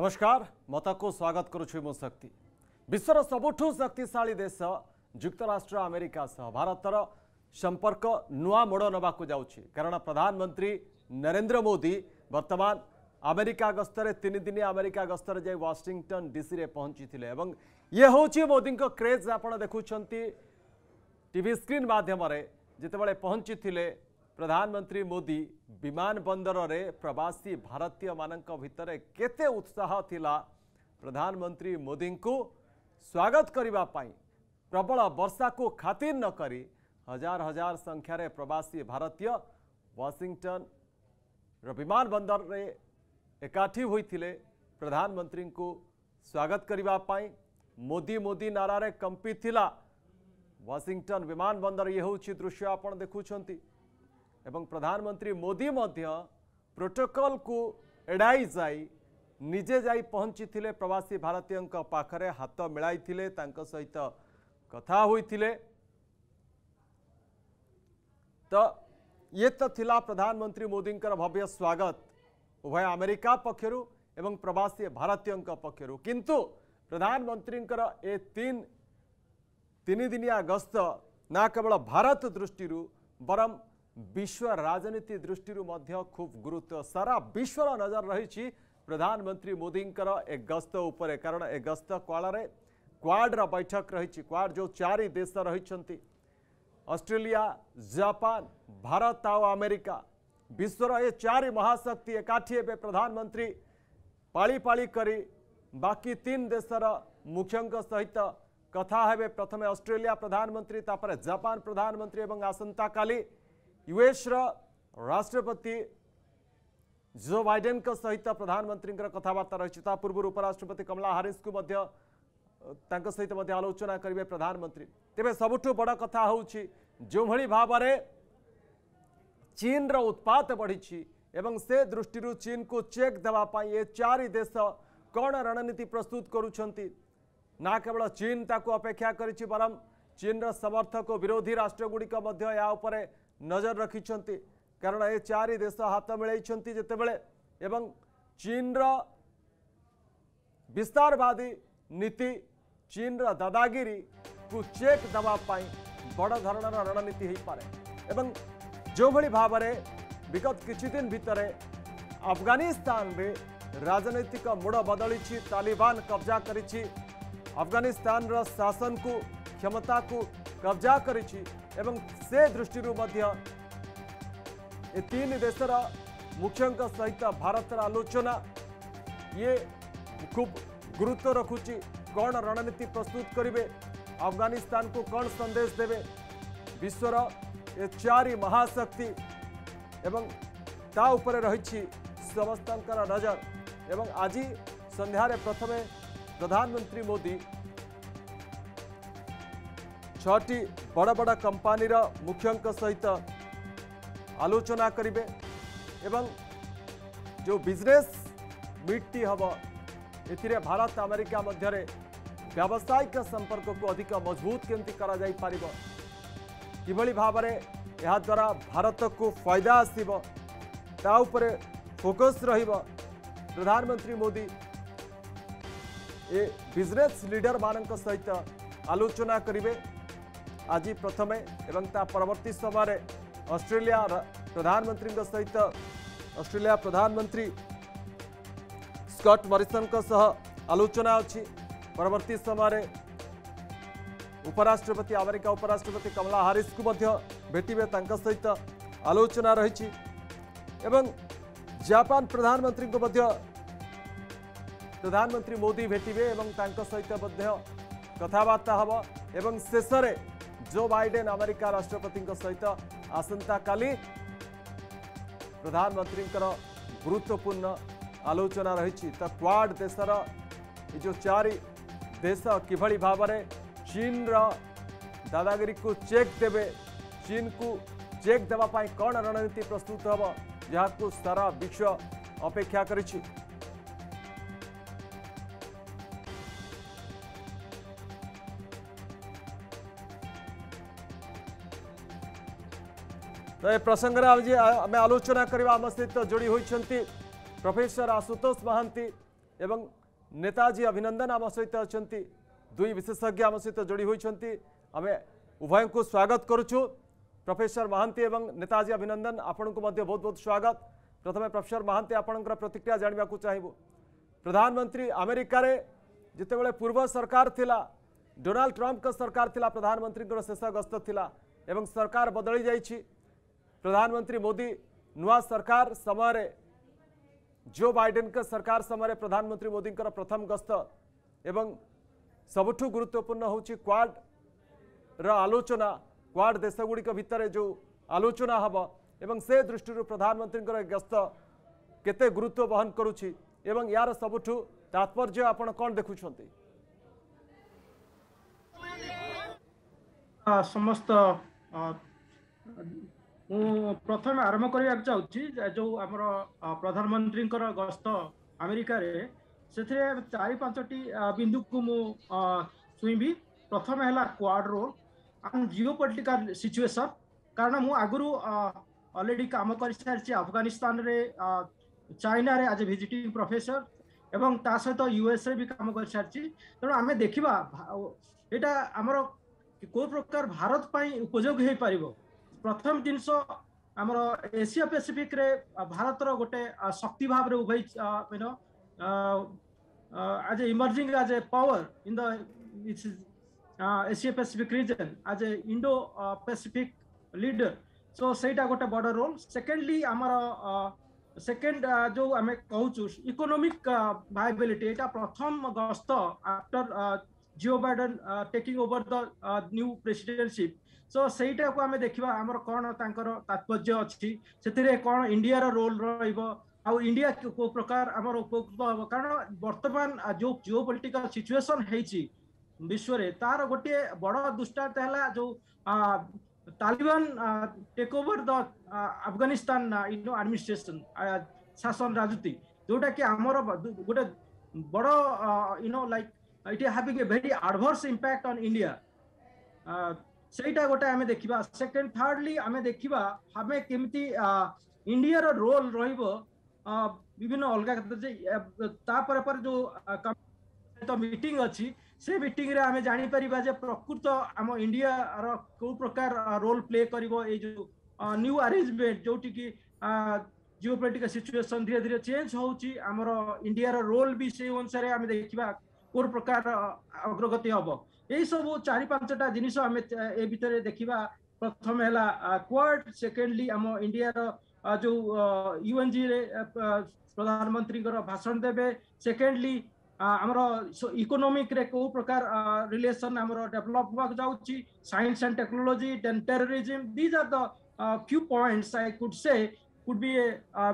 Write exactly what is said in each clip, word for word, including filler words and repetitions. नमस्कार मत को स्वागत करुच्ची मु शक्ति विश्वर सबुठु शक्तिशाली देश युक्तराष्ट्र अमेरिका सह भारतर संपर्क नुआ मोड़ नवा जाऊँगी कारण प्रधानमंत्री नरेन्द्र मोदी वर्तमान अमेरिका गस्तरे तीन दिन अमेरिका गस्तरे जाई वाशिंगटन डीसी पहुंची थिले। ये हूँ मोदी क्रेज आपड़ देखुं टीवी स्क्रीन मध्यम जितेबाला पहुंची थिले प्रधानमंत्री मोदी विमान बंदर रे प्रवासी भारतीय मानक भितर केते उत्साह थिला। प्रधानमंत्री मोदी को स्वागत करबा पई प्रबल वर्षा को खातिर न करी हजार हजार संख्या रे प्रवासी भारतीय वाशिंगटन रो विमान बंदर रे एकाठी होइथिले। प्रधानमंत्री को स्वागत करबा पई मोदी मोदी नारा रे कंपी थिला वाशिंगटन विमान बंदर। ये हूँ दृश्य आपण देखुंट एवं प्रधानमंत्री मोदी मध्य प्रोटोकॉल को एड़ाई जाई निजे जाई पहुंची थिले प्रवासी भारतीयों का पाखरे हाथ मिलाई थिले तांका सहित कथा हुई थिले। तो ये तो थिला प्रधानमंत्री मोदी भव्य स्वागत उभय अमेरिका पक्षरु एवं प्रवासी भारतीयों का पक्षरु। किंतु प्रधानमंत्री ए तीन तीन दिनिया गस्त ना केवल भारत दृष्टि बरम विश्व राजनीति दृष्टि खूब गुरुत्व सारा विश्वर नजर रही प्रधानमंत्री मोदी ए गस्त उपरे कारण ए गस्त काल क्वाड बैठक रही क्वाड जो चारि देश रही ऑस्ट्रेलिया जापान भारत आउ अमेरिका विश्वर ए चारि महाशक्ति एकाठी प्रधानमंत्री पाली पाली करी बाकी तीन देशर मुख्यों सहित कथा हे। प्रथमे ऑस्ट्रेलिया प्रधानमंत्री तापर जापान प्रधानमंत्री एवं आसंता काली यूएस राष्ट्रपति जो बाइडेन सहित प्रधानमंत्री कथबार्ता रही। पूर्व उपराष्ट्रपति कमला हैरिस को मध्य तांका सहित मध्य आलोचना करेंगे प्रधानमंत्री। तेरे सबुठु बड़ कथा होउछि जो भली भाबरे चीन रो उत्पात बढ़ी एवं से दृष्टि चीन को चेक देवा पाई ये चारि देश कौन रणनीति प्रस्तुत करुछंती। ना केवल चीन ताकू अपेक्षा करिछि बरम चीन रो समर्थक विरोधी राष्ट्रगुड़िक मध्य या उपरे नजर रखी कारण ये चारि देश हाथ मिलई जितेबले एवं चीन रा विस्तारवादी नीति चीन रा दादागिरी को चेक दवा पाई बड़ धरणर रणनीति हो पारे। एवं जो भली भावरे विगत किछि दिन भितरे अफगानिस्तान रे राजनीतिक मोड़ बदली तालिबान कब्जा करिछि अफगानिस्तान रा शासन को क्षमता को कब्जा करिछि एवं से दृष्टि ये तीन देशर मुख्यों सहित भारतर आलोचना ये खूब गुरुत्व रखुची कौन रणनीति प्रस्तुत करेंगे अफगानिस्तान को कौन संदेश देवे। विश्वर ये चारि महाशक्ति एवं ता उपरे रही समस्त नजर। एवं आज संध्यारे प्रथमे प्रधानमंत्री मोदी छठी बड़ा बड़ा कंपनी रा मुख्यों सहित आलोचना करेंगे एवं जो बिजनेस मीटटी हम ये भारत अमेरिका मध्य व्यावसायिक संपर्क को अधिक मजबूत केमती करा जाई पारिबो किभली भाबरे यह द्वारा भारत को फायदा आसीबो ता उपरे फोकस रहिबो। प्रधानमंत्री मोदी ये बिजनेस लीडर मानक सहित आलोचना करेंगे आज प्रथमे एवं ता परवर्ती समय ऑस्ट्रेलिया प्रधानमंत्री सहित ऑस्ट्रेलिया प्रधानमंत्री स्कॉट मरिसन सह आलोचना अच्छी परवर्ती समय उपराष्ट्रपति अमेरिका उपराष्ट्रपति कमला हैरिस को भेटवे सहित आलोचना रही। एवं जापान प्रधानमंत्री को प्रधानमंत्री मोदी भेटवे सहित कथबार्ता हम एवं शेष जो बाइडेन अमेरिका राष्ट्रपति सहित आसंता काली प्रधानमंत्री गुरुत्वपूर्ण आलोचना रही। क्वाड देशर जो चारि देश किभली भावरे चीन रा दादागिरी को चेक देवे चीन को चेक देवा पाई कौन रणनीति प्रस्तुत हम जहाँ को सारा विश्व अपेक्षा करिछि। तो यह प्रसंग आलोचना करने आम सहित जोड़ी होती प्रोफेसर आशुतोष महांति एवं नेताजी अभिनंदन आम सहित अच्छा दुई विशेषज्ञ आम सहित जोड़ी होती आम उभय को स्वागत करुचु। प्रोफेसर महांति एवं नेताजी अभिनंदन आपण को मध्य बहुत बहुत स्वागत। प्रथमे प्रोफेसर महांति आपणकर प्रतिक्रिया जानवा चाहबू। प्रधानमंत्री अमेरिका रे जितेबले पूर्व सरकार थिला डोनाल्ड ट्रंप का सरकार थिला प्रधानमंत्री शेष गस्त थिला एवं सरकार बदली जाइछि। प्रधानमंत्री मोदी नुआ सरकार समय रे जो बाइडेन का सरकार समय प्रधानमंत्री मोदी प्रथम गस्त एवं सबुठु गुरुत्वपूर्ण होछि क्वाड रा आलोचना। क्वाड देशगुड़िक भितर जो आलोचना हब एवं से दृष्टि प्रधानमंत्री गस्त केते गुरुत्व बहन करुछि एवं यार सबुठु तात्पर्य आपण कौन देखुछन्ते? समस्त प्रथम आरंभ करवा चाहूँगी जो आम प्रधानमंत्री गस्त अमेरिका रे से चार पांचटी बिंदु को मु छुईबी। प्रथम है Quad role and geopolitical situation कारण मु आगुरु ऑलरेडी काम कर सारी अफगानिस्तान रे चाइना रे आज विजिटिंग प्रोफेसर एवं ता सहित यूएस रे भी काम कर सारी। तेणु आम देखा यहाँ आमर को प्रकार भारत पर उपयोग हो पार। प्रथम जिनस आम एशिया पैसिफिक रे भारत रो गोटे शक्ति भाव रे उभय यू नो आज इमर्जिंग आज a power in the Asia Pacific region आज a Indo Pacific leader. So सेटा गोटे बड़ रोल। सेकेंडली आमर सेकेंड जो आम कहूँ इकोनोमिक वायबिलिटी यहाँ प्रथम गस्त after Joe Biden taking over the new presidentship. So सेटा को आम देखा आमर कौन तात्पर्य अच्छी से कौन इंडिया रो रोल रो इंडिया को प्रकार आमर उपकृत हम कारण बर्तमान जो जियो पॉलिटिकल सिचुएशन है विश्व रे तार गोटे बड़ दृष्टांत है जो Taliban take over the Afghanistan in administration शासन राजनीति जोटा कि आमर गोटे बड़ you know like it having a very adverse impact on India. सेटा गोटे आम देखा। सेकेंड थर्डली आम देखा आम केमती इंडिया रो रोल विभिन्न अलग तापर पर जो तो मीटिंग अच्छी से मीटिंग रे आम जानीपर जे प्रकृत आम इंडिया रो को प्रकार रोल प्ले कर जो न्यू अरेंजमेंट जोटी की जियोपॉलिटिकल सिचुएशन धीरे धीरे चेंज होउची आमर इंडिया रो रोल भी से अनुसार आम देखा कोर प्रकार अग्रगति हम यही सब चार पांचटा जिनिस आम ए भीतर देखा। प्रथम है क्वाड सेकेंडली आम इंडिया रो जो यूएनजी रे प्रधानमंत्री भाषण देवे। सेकेंडली आमर इकोनोमिक रे को प्रकार रिलेशन आमर डेवलप होगा जाउची science and technology then terrorism these are the few points I could say could be a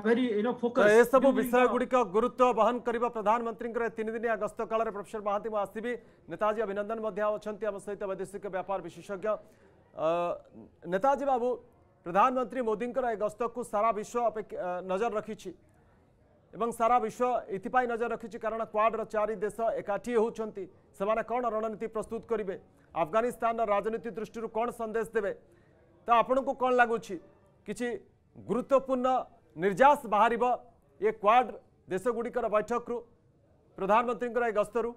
very you know focus. ये सब विषय गुड़िक गुरुत्व बहन करने प्रधानमंत्री तीन दिनिया गस्त काल में प्रोफेसर महांति आसबी। नेताजी अभिनंदन अच्छा आम सहित वैदेशिक व्यापार विशेषज्ञ। नेताजी बाबू प्रधानमंत्री मोदी गस्त को सारा विश्व नजर रखी एवं सारा विश्व इतिपाई नजर रखी कारण क्वाड चारि देश एकाठी होती से कौन रणनीति प्रस्तुत करेंगे अफगानिस्तान राजनीति दृष्टि कौन संदेश देवे तो आपण को कौन लगुच कि गुरुत्वपूर्ण निर्यास बाहर ये क्वाड देशगुड़िकर बैठक रु प्रधानमंत्री गस्तरु?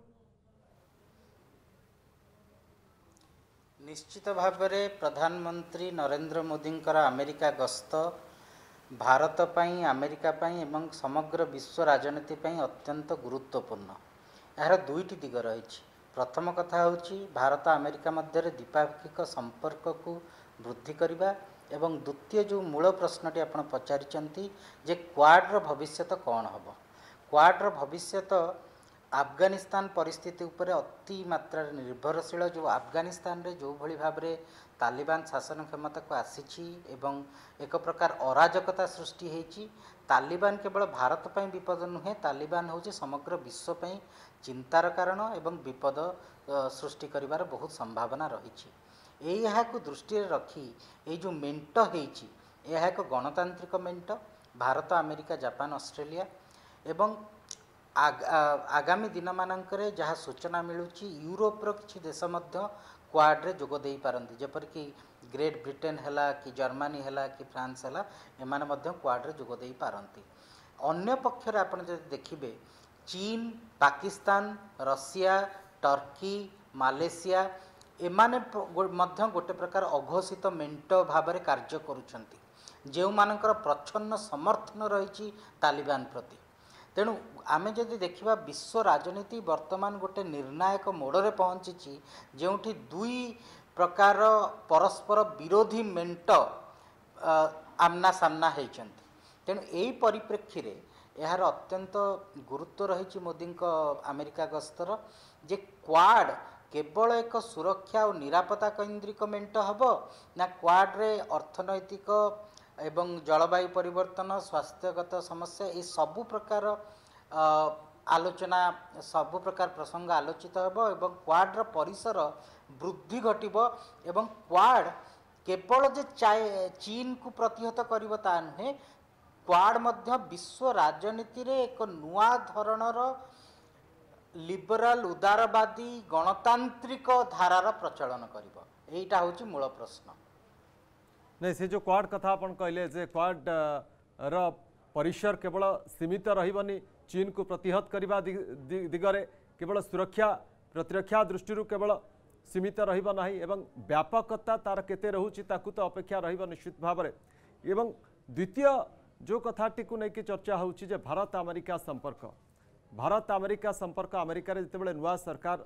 निश्चित भाव प्रधानमंत्री नरेन्द्र मोदी अमेरिका गस्त भारत पाई अमेरिका पाई एवं समग्र विश्व राजनीति पाई अत्यंत गुरुत्वपूर्ण। यार दुईटी दिग रही। प्रथम कथा हूँ भारत अमेरिका मध्य द्विपाक्षिक संपर्क को वृद्धि करने एवं द्वितीय जो मूल प्रश्नटी आपड़ पचारिचंती जे क्वाड्र भविष्यत कौन हम। क्वाड्र भविष्यत अफगानिस्तान परिस्थिति उपरे अति मात्रा निर्भरशील जो अफगानिस्तान रे जो भली भाव रे तालिबान शासन क्षमता को आसीछि एवं एक प्रकार अराजकता सृष्टि हेछि। तालिबान केवल भारत पई विपद नुहे तालिबान होछि समग्र विश्व पई चिंतार कारण एवं विपद सृष्टि करिवार बहुत संभावना रहिछि। यह को दृष्टि रखी ये जो मेंट है एक गणतांत्रिक मेंट भारत अमेरिका जापान ऑस्ट्रेलिया एवं आग, आगामी दिन मानक जहाँ सूचना मिलूँ यूरोपर किसी देश क्वाड्रे जोगदे पारती जपरिकी ग्रेट ब्रिटेन है कि जर्मनी है कि फ्रांस है क्वाड्रे जोगदे पारती। अन्य पक्षर आप देखिए चीन, पाकिस्तान, रशिया, टर्की, मालेशिया एमाने मध्य गोटे प्रकार अघोषित मेंट भाव में कार्य करुँच, जो मानकर प्रच्छन्न समर्थन रही तालिबान प्रति। तेणु आम जदि देखा विश्व राजनीति वर्तमान गोटे निर्णायक मोड़े पहुँची, जो दुई प्रकार परस्पर विरोधी मेंट आमना सामना होती। तेणु यही परिप्रेक्षी में यार अत्यंत गुरुत्व रही मोदी अमेरिका गस्तर, जे क्वाड केवल एक सुरक्षा और निरापत्ता केन्द्रिक मेंट हम ना, क्वाड्रे अर्थनैतिक एवं जलवायु परिवर्तन, स्वास्थ्यगत समस्या ये सबु प्रकार आलोचना, सबु प्रकार प्रसंग आलोचित हो। क्वाड्र परिसर वृद्धि घटब एवं क्वाड केवल जे चीन को प्रतिहत करिबो ता नुहे, क्वाड मध्य विश्व राजनीति रे एक नुआ धरणर लिबराल उदारवादी गणतांत्रिक धारार प्रचलन करिबो। एटा होची मूल प्रश्न। नहीं, से जो क्वाड कथा अपन कहले जे क्वाड रा परिसर केवल सीमित रहिबनी, चीन को प्रतिहत करवा दिगरे केवल सुरक्षा प्रतिरक्षा दृष्टि केवल सीमित रहिबा नाही एवं व्यापकता तार केते रहुची ताकु तो अपेक्षा रहिबा निश्चित भाव रे। एवं द्वितीय जो कथाटी को लेकिन चर्चा होउची जे भारत अमेरिका संपर्क, भारत अमेरिका संपर्क, अमेरिका रे जतेबेले नुआ सरकार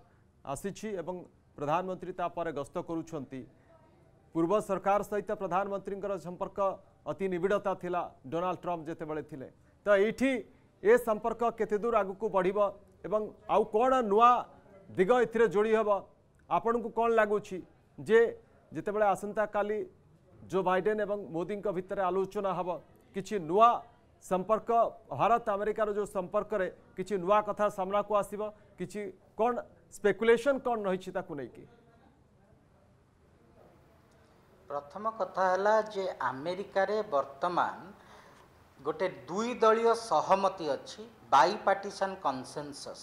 आसीची एवं प्रधानमंत्री तापर गस्त करूछंती, पूर्व सरकार सहित प्रधानमंत्री संपर्क अति निविड़ता थिला डोनाल्ड ट्रंप जतेबेले थिले, तो एठी ए संपर्क केते दूर आगु को बढ़िबो एवं आउ कोन नुआ दिग एथिरे जोड़ी हबो। आपण को कौन लगुच्छी जे जितेबेले आसंता काली जो बाइडेन एवं मोदी भितर आलोचना हबो, किछि नुआ संपर्क भारत अमेरिका जो संपर्क रे किछि नुआ कथा सामना को आसीबो, किछि कौन स्पेकुलेशन कौन रही ताकु नै कि? प्रथम कथा हला जे अमेरिका रे वर्तमान गोटे दुई दलीय सहमति अछि, बाइपार्टिसन कन्सेंसस।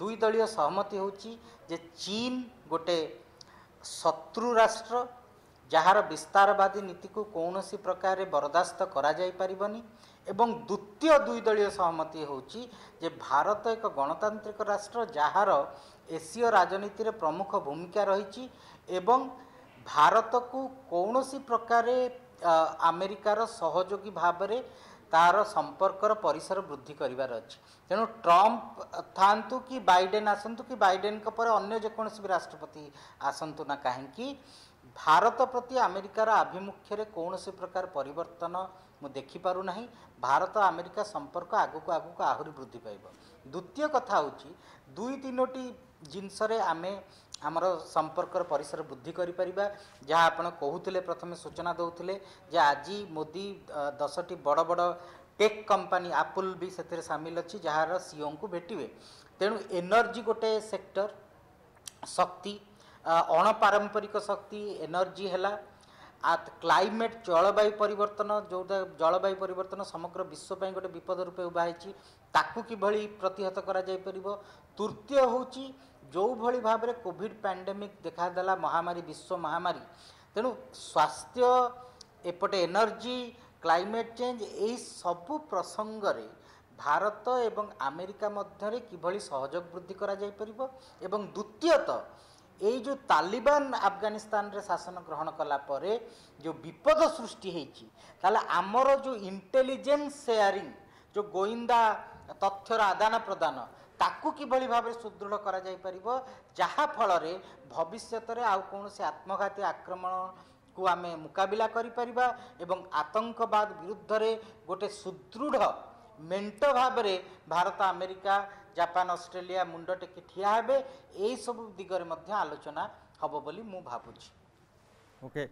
दुई दलीय सहमति होची जे चीन गोटे शत्रु राष्ट्र जहार विस्तारवादी नीति को कौन सी प्रकार बर्दास्त करा जाय परिबनी, एवं द्वितीय दुई दलीय सहमति होची जे भारत एक गणतांत्रिक राष्ट्र जहार एसीय राजनीति रे प्रमुख भूमिका रही, एवं भारत को कौन सी प्रकार अमेरिकार सहयोगी भाव में तार संपर्कर परिसर वृद्धि करिवार अछि। तेणु ट्रंप थांतु कि बाइडेन आसंतु कि बाइडेन के पर अन्य जे कोनसी भी राष्ट्रपति आसंतु ना काहेकि भारत प्रति अमेरिकार आभिमुख्य रे कोनसी प्रकार परिवर्तन मु देखि पारु नाही। भारत अमेरिका संपर्क आगु को आगु को आहुरी वृद्धि पाइबो। द्वितीय कथा होची दुई तीनोटी जिनस रे आमे आमर संपर्कर परिसर वृद्धि करिपरिबा, जहाँ आपण कहूतले प्रथमे सूचना दउतले जे आज मोदी दस टी बड़ बड़ टेक कंपनी एप्पल भी सेतिर शामिल अछि जहार सीईओ को भेटिबे। तेणु एनर्जी गोटे सेक्टर, शक्ति अणपारंपरिक शक्ति एनर्जी हैला, आत क्लाइमेट जलवायु परिवर्तन, जो जलवायु परिवर्तन समग्र विश्व पई गोटे विपद रूपे उभाइछि ताकू किभली प्रतिहत करा जाय परिबो। तृतीय होउछि जो भली भाबरे कोविड पैंडेमिक देखा देला महामारी, विश्व महामारी। तेणु स्वास्थ्य एपटे एनर्जी, क्लाइमेट चेंज यही सबू प्रसंग रे भारत एवं अमेरिका मध्य किभली सहयोग वृद्धि करा जाय परिबो। एवं द्वितीयतः ये जो तालिबान अफगानिस्तान रे शासन ग्रहण कला परे जो विपद सृष्टि होती, आमर जो इंटेलिजेंस शेयरिंग, जो गोइंदा तथ्यर आदान प्रदान ताकू किभली भाव सुदृढ़ करा जाय परिबो, जहाँ फल भविष्य रे आउ कोनोसी आत्मघाती आक्रमण को आम मुकाबिला करि परिबा एवं आतंकवाद विरुद्ध रे गोटे सुदृढ़ मेंट भाव रे भारत अमेरिका जापान ऑस्ट्रेलिया मुंड टेकी ठिया हेबे। एई सब दिगरे मध्य आलोचना हबो बोली मु भाबुछि। ओके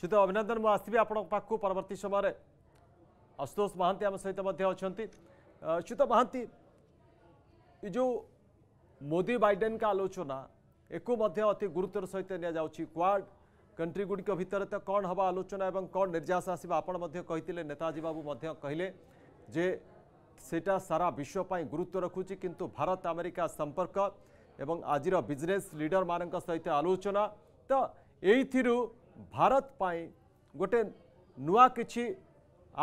शुद्ध अभिनंदन, मु आसीबी आपण पाखु परवर्ती समय। आशुतोष महांति आम सहित मध्य अछंती। शुद्ध महांति, ये जो मोदी बाइडेन का आलोचना एको मध्य अति गुरुत्वर सहित निया जाउछि, क्वाड कंट्री गुडिक भितर त कोन हबा आलोचना एवं कोन निर्यास आसीबा, आपण मध्य कहितिले नेताजी बाबू मध्य कहिले जे सेटा सारा विश्व पाई गुरुत्व रखुची, किंतु भारत अमेरिका संपर्क एवं आज बिजनेस लीडर मान सहित आलोचना, तो यू भारत पाई गोटे नुआ किछि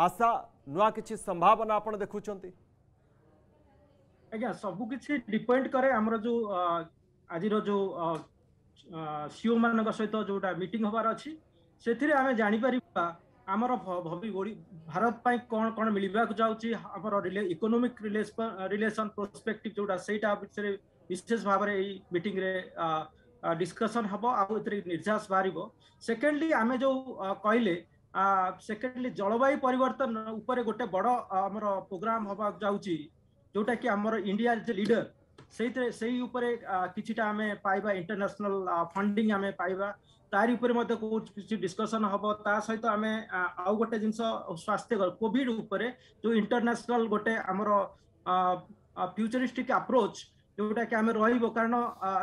आशा नुआ किछि संभावना आपण देखुचंती? आज्ञा सब किसी डिपेंड करे आमर जो आज जो सीओ मान सहित जोटा मीटिंग हबार अच्छी से आम जापर आमर भवि भारत पर कौन कौन मिलवाक जाऊँगी आमर रिले इकोनोमिक रिलेसन प्रोस्पेक्टिव जोटा से विशेष भाव में यही मीटिंग रे डिस्कसन हम आउे निर्यास बाहर। सेकेंडली आम जो कहले सेकेंडली जलवायु परिवर्तन उपर गोटे बड़ आमर प्रोग्राम हवा जाऊँगी जोटा कि आमर इंडिया लीडर से सही उपरे किसी आम पाइबा इंटरनेशनल फंडिंग आम पाइबा तारी उपरे मते किसी डिस्कसन हम ता सहित आम आउ गोटे जिनस स्वास्थ्य कोविड उपरे जो इंटरनेशनल गोटे आमर फ्यूचरिस्टिक अप्रोच जोटा कि आम रही कारण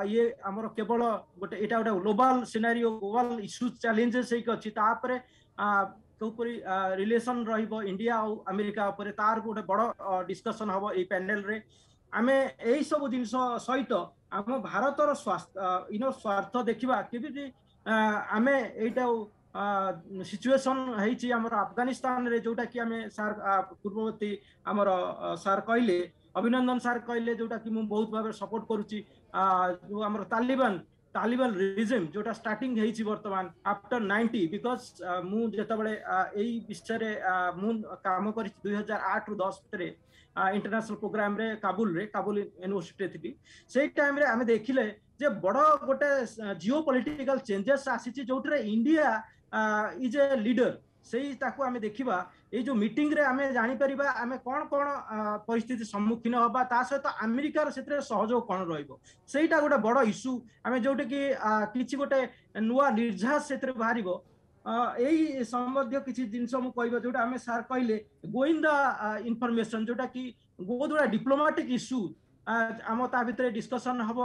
ये आमर केवल गोटे यहाँ गोटे global scenario global issues challenges अच्छी तापर कौपरी रिलेसन रहिया आ अमेरिका उपरे तार गोटे बड़ डिस्कसन हम ये पैनल रे आमे यही सब जिन सहित आम भारतर स्वास्थ्य इन स्वार्थ देखा केमी आम यहीटा सिचुएसन होती आम अफगानिस्तान रे जोटा कि आम सार पूर्ववर्ती आमर सार कहले अभिनंदन सार कहले जोटा कि मुझे बहुत भाव सपोर्ट करुच्ची जो आम तालिबान तालिबान रिजिम जोटा स्टार्टिंग होती बर्तमान आफ्टर नाइंटी बिकज मुझे यही विषय काम कर दुई हजार आठ रु दस भितर इंटरनेशनल प्रोग्राम रे काबुल रे काबुल यूनिवर्सिटी थी से टाइम रे आमे देखिले जे बड़ गोटे जियो पॉलिटिकल चेंजेस आसी जो इंडिया इज ए लीडर से आमे देखा ये जो मीटिंग रे आमे जानी परिबा आमे कौन कौन परिस्थिति सम्मुखीन हवा ता सहित अमेरिकार से सहयोग कौन रहिबो सेटा गोटे बड़ इश्यू आमे जोटे कि किछि गोटे नुआ निर्झास से बाहरिबो यही संबंधी किसी जिनस मुझे जोटा आम सार कहले गोइंग द इनफॉरमेशन जोटा कि बहुत डिप्लोमेटिक इश्यू आम ता भीतर डिस्कसन हम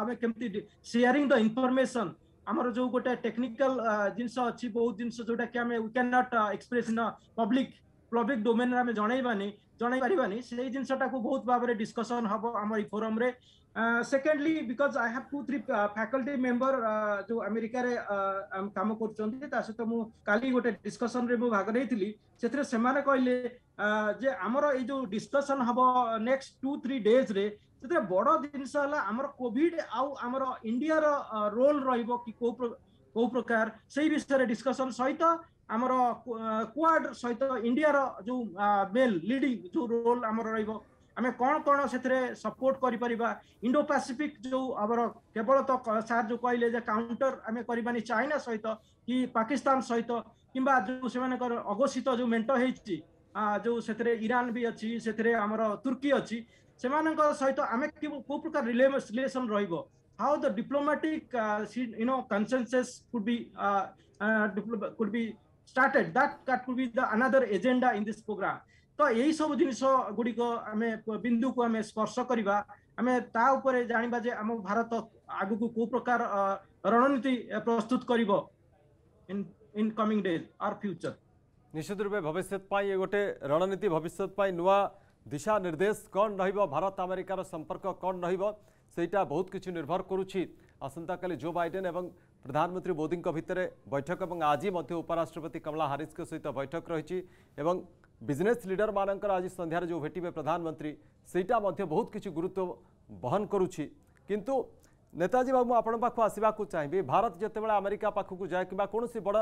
आम केमती शेयरिंग द इनफॉरमेशन आमर जो गोटे टेक्निकल जिनस अच्छी बहुत जिनस जोटा कि आम we can not express in public public domain आम जनईबानी जनई पारानी से जिनसटा को बहुत भाव में डिस्कसन हम आम फोरम रे। Secondly because I have two three faculty member जो अमेरिका रे काम करते मु काली गोटे डिस्कसन रे मु भाग नहीं से माने कहले जे आमर ये जो डिस्कसन हम नेक्स्ट टू थ्री डेज रे से बड़ जिनस आमर कोविड आउ आमर इंडिया रो रोल रहिबो कि को प्रकार से विषय डिस्कसन सहित आमर क्वाड सहित इंडिया रो जो मेल लीडिंग जो रोल आमर रहिबो आमे कौन कौन से सपोर्ट करिपरिबा इंडो पैसिफिक जो आमर केवल तो सार जो कहले काउंटर आमे करिबानी चाइना सहित कि पाकिस्तान सहित किंबा जो से अघोषित जो मेंट होइछि जो से ईरान भी अच्छी से आमर तुर्की अच्छी से सहित आमे को प्रकार रिलेसन रहिबो how the diplomatic you know consensus could be could be started that could be the another agenda in this program तो यही सब जिनस गुड़िक आम बिंदु को आम स्पर्श करवा आम तापर जाना जे आम भारत आग को को प्रकार रणनीति प्रस्तुत करिबो in in coming days or future निश्चित रूपे भविष्य पाई गोटे रणनीति भविष्य पाई नुआ दिशा निर्देश कौन रहिबो भारत अमेरिकार संपर्क कौन रहिबो सेटा बहुत किछु निर्भर करुछि आसंता काली जो बाइडेन एवं प्रधानमंत्री मोदी भितर बैठक और आज उपराष्ट्रपति कमला हैरिस सहित बैठक रही बिजनेस लीडर मानकर आज संध्यार जो भेटिबे प्रधानमंत्री सेटा बहुत किसी गुरुत्व बहन करुछि किंतु नेताजी बाबू आपण पाखु आसिबाकु चाहिबे भारत जेतेबेला अमेरिका पाखकु जाय किबा कोनोसी बड़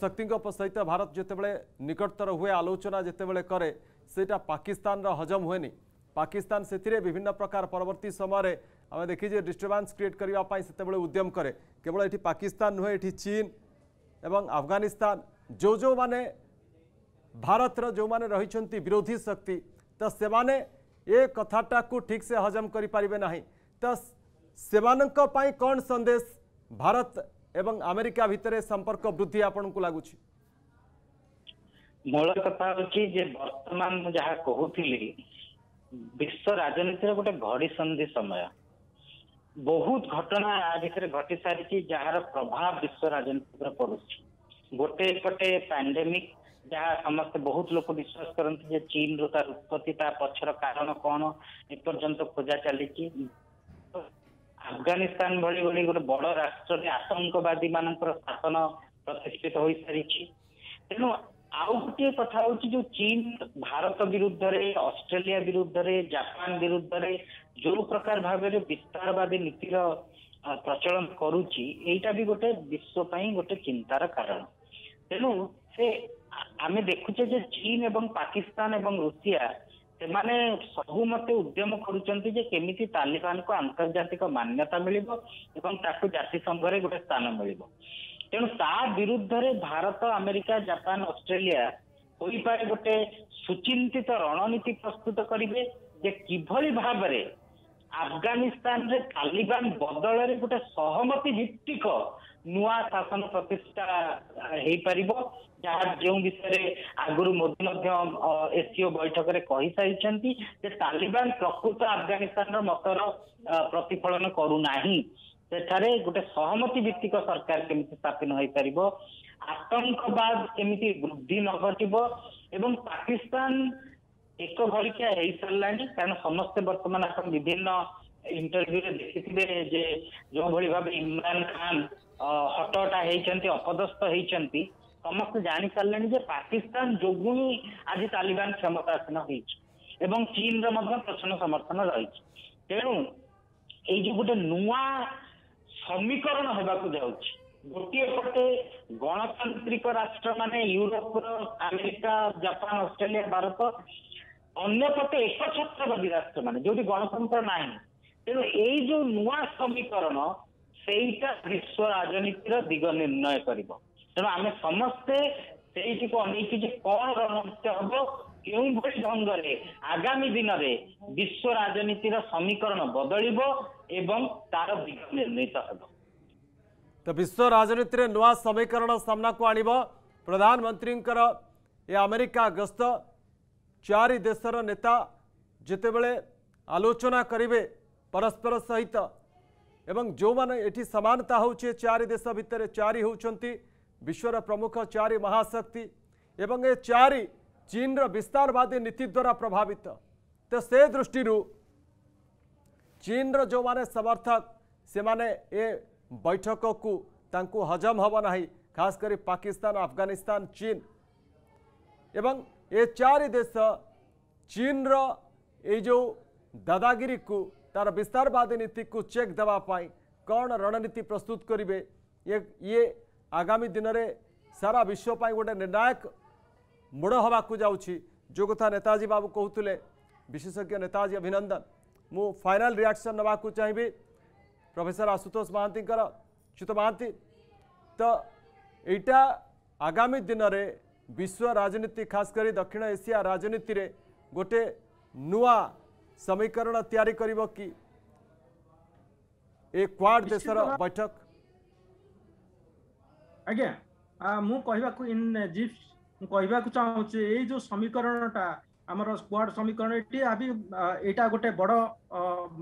शक्ति सहित भारत जेतेबेले निकटतर हुए आलोचना जेतेबेले करे सेटा पाकिस्तान रा हजम हुएनी पाकिस्तान सेतिरे विभिन्न प्रकार परवर्ती समय आमे देखि जे डिस्टर्बेंस क्रिएट करिबा पई सेतेबेले उद्यम करे केवल एठी पाकिस्तान नुहे एठी चीन एवं अफगानिस्तान जो जो माने भारत रो जो माने रही विरोधी शक्ति तो से माने ए कथाटा को ठीक से हजम करि पारिबे नाही तो सेमानक पाई कौन संदेश भारत एवं अमेरिका भितर संपर्क वृद्धि आपण को लागुछि मूल कथा होछि जे वर्तमान जहा कहूथिली विश्व राजनीतिर गोटे घड़ी संधि समय बहुत घटना आ भितर घटी सारिछि जहार प्रभाव विश्व राजनीति पर पड़ुछि गोटे पटे पैंडेमिक जहाँ समस्त बहुत लोग विश्वास करते चीन रो तार उत्पत्ति पक्षर कारण कौन एपर्यंत खोजा चली अफगानिस्तान भली भली गोटे बड़ राष्ट्र आतंकवादी मान शासन प्रतिष्ठित हो सारी तेणु आउ गोटे कथा होची जो चीन भारत विरुद्ध रे ऑस्ट्रेलिया विरुद्ध रे जापान विरुद्ध रे जो प्रकार भाव विस्तारवादी नीतिर प्रचलन करूची एटा भी गोटे विश्व पई गोटे चिंतार कारण। तेनु से आम देखुचे जे चीन एवं पाकिस्तान एवं रूसिया से माने सबु मते उद्यम करूचंती जे केमिति तालिबान को आंतर्जातिक मान्यता मिलिबो एवं ताकु जाति संघ रे गोटे स्थान मिलिबो। तेणु ता विरुद्ध रे भारत अमेरिका जापान ऑस्ट्रेलिया होई पारे गोटे सुचिंतित रणनीति प्रस्तुत करिवे जे किभली भाव रे अफगानिस्तान रे तालिबान बदल रे गोटे सहमति भित्तिक नुआ शासन प्रतिष्ठा हेई परिबो जहाँ जो विषय आगुरी मोदी एसीओ बैठक रे कही सारिछंती जे तालिबान प्रकृत अफगानिस्तान रो मतर प्रतिफलन करूनाही सेठारे गोटे सहमति भित्तिक सरकार केमिति स्थापित होई परिबो आतंकवाद केमिति वृद्धि न घटिबो एवं पाकिस्तान एक घरिका हेई सरलानी कारण समस्त वर्तमान अपन विभिन्न इंटरव्यू रे देखिथिबे जे जो भली भाबे इमरान खान हटटा हेइचंती अपदस्थ हेइचंती समस्त जानि सरलानी जे पाकिस्तान जोगुनी आज तालिबान क्षमतासीन होइछ एवं चीन रो मध्य प्रचंड समर्थन रहिछ। तेनु ए जे गोटे नुआ समीकरण होबाकु जाउछि गोटे पटे गणतांत्रिक राष्ट्र माने Europe America Japan Australia Bharat अन्य पटे एकछत्रवादी राष्ट्र माने जोटी गणतंत्र नाही। तेणु एई जो नुआ समीकरण सेईटा विश्व राजनीतिर दिग निर्णय करिबो। तेणु आमे समस्ते सेईटी को अनेकी जे कोन रणनीति होबो क्यों भली ढंग रे आगामी दिन रे विश्व राजनीतिर समीकरण बदलिबो एवं तार दिग निर्णीत होबो। तो विश्व राजनीति रे नवा समीकरण सामना को आनिबो प्रधानमंत्री ये अमेरिका गस्त चारि देशर नेता जिते बेले आलोचना करेंगे परस्पर सहित एवं जो माने एठी समानता होचे चारि देश भितर चारि होचंती विश्वर प्रमुख चारि महाशक्ति एवं ये चारि चीन रा विस्तारवादी नीति द्वारा प्रभावित। तो से दृष्टि चीन रा जो माने समर्थक से माने ये बैठक को तांको हजम हवा नहीं खास करी पाकिस्तान अफगानिस्तान चीन एवं ये चारि देश चीन रा ये जो दादागिरी को तार विस्तारवादी नीति को चेक देवाई कौन रणनीति प्रस्तुत करेंगे ये ये आगामी दिन रे सारा विश्व पर गोटे निर्णायक मोड़ हवाकू जाऊँगी जो कथा नेताजी बाबू कहते विशेषज्ञ नेताजी अभिनंदन मु फाइनल रिएक्शन नवाकू चाहिए प्रोफेसर आशुतोष महांति च्युत महांति। तो एटा आगामी दिन रे विश्व राजनीति खास करी दक्षिण एशिया राजनीति रे गोटे नुआ समीकरण तैयारी करिबो कि ए क्वाड देशर बैठक आज्ञा मु कहबाकू इन जिप्स मु कहबाकू चाहूची ए जो समीकरणटा हमर क्वाड समीकरण एटी अभी एटा गोटे बड़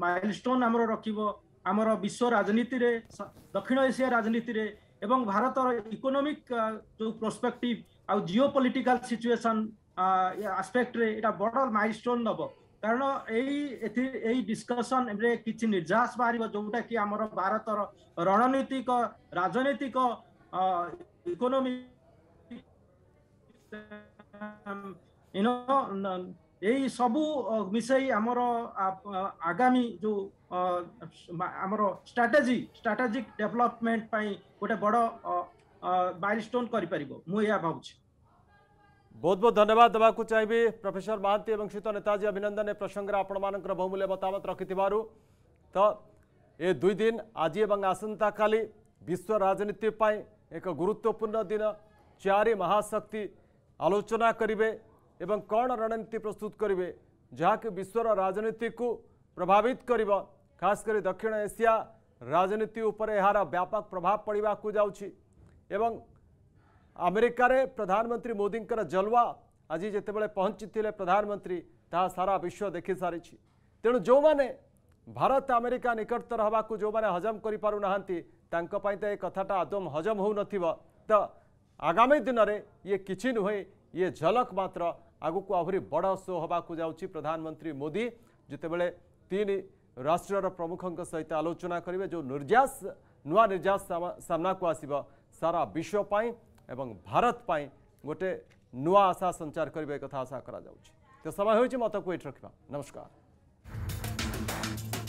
माइलस्टोन हमर रखिबो आमर विश्व राजनीति रे दक्षिण एशिया राजनीति रे एवं भारत इकोनॉमिक जो प्रोस्पेक्टिव आ जियोपॉलिटिकल सिचुएशन एस्पेक्ट रे एटा बड़ माइलस्टोन नबो कारण एई डिस्कशन रे किछि निर्जास बाहर जोटा कि आमर भारत रणनीतिक राजनीतिक इकोनॉमिक यू नो यही सबू मिसई आमर आगामी जो आमर स्ट्राटेजी स्ट्राटेजिक डेवलपमेंट पाई गोटे बड़ माइलस्टोन करिपरिबो मु या भाउछि। बहुत बहुत धन्यवाद देवाकू चाहिए प्रोफेसर महांति एवं श्रीयुत नेताजी अभिनंदन ए प्रसंगे आपण मानकर बहुमूल्य मतामत रखिथिबारु। तो ए दुई दिन आज एवं आसंता काली विश्व राजनीति पाई एक गुरुत्वपूर्ण दिन चारि महाशक्ति आलोचना करेंगे एवं कौन रणनीति प्रस्तुत करेंगे जहाँकि विश्वर राजनीति को प्रभावित करिबो खास करी दक्षिण एशिया राजनीति उपर यार व्यापक प्रभाव पड़वा को जाउछि एवं अमेरिका रे प्रधानमंत्री मोदी जलवा आज जितेबले पहुंचीथिले प्रधानमंत्री ता सारा विश्व देखि सारिछि। तेणु जो माने भारत अमेरिका निकटतर हवा को जो माने हजम करि पारु नाहंती तांको पई त ए कथाटा आदम हजम हो नथिबो। तो आगामी दिन रे ये किछि नहुए ये झलक मात्र आगु को आहुरी बड़ शो होबाकू जाउछि प्रधानमंत्री मोदी जितेबले तीन राष्ट्रर प्रमुखों सहित आलोचना करेंगे जो निर्जास नुआ निर्जास सामना को आसब सारा विश्व एवं भारत गोटे नुआ आशा संचार करबे कथा आशा करा जाउछि। तो समय होइछि मत को एट रखबा। नमस्कार।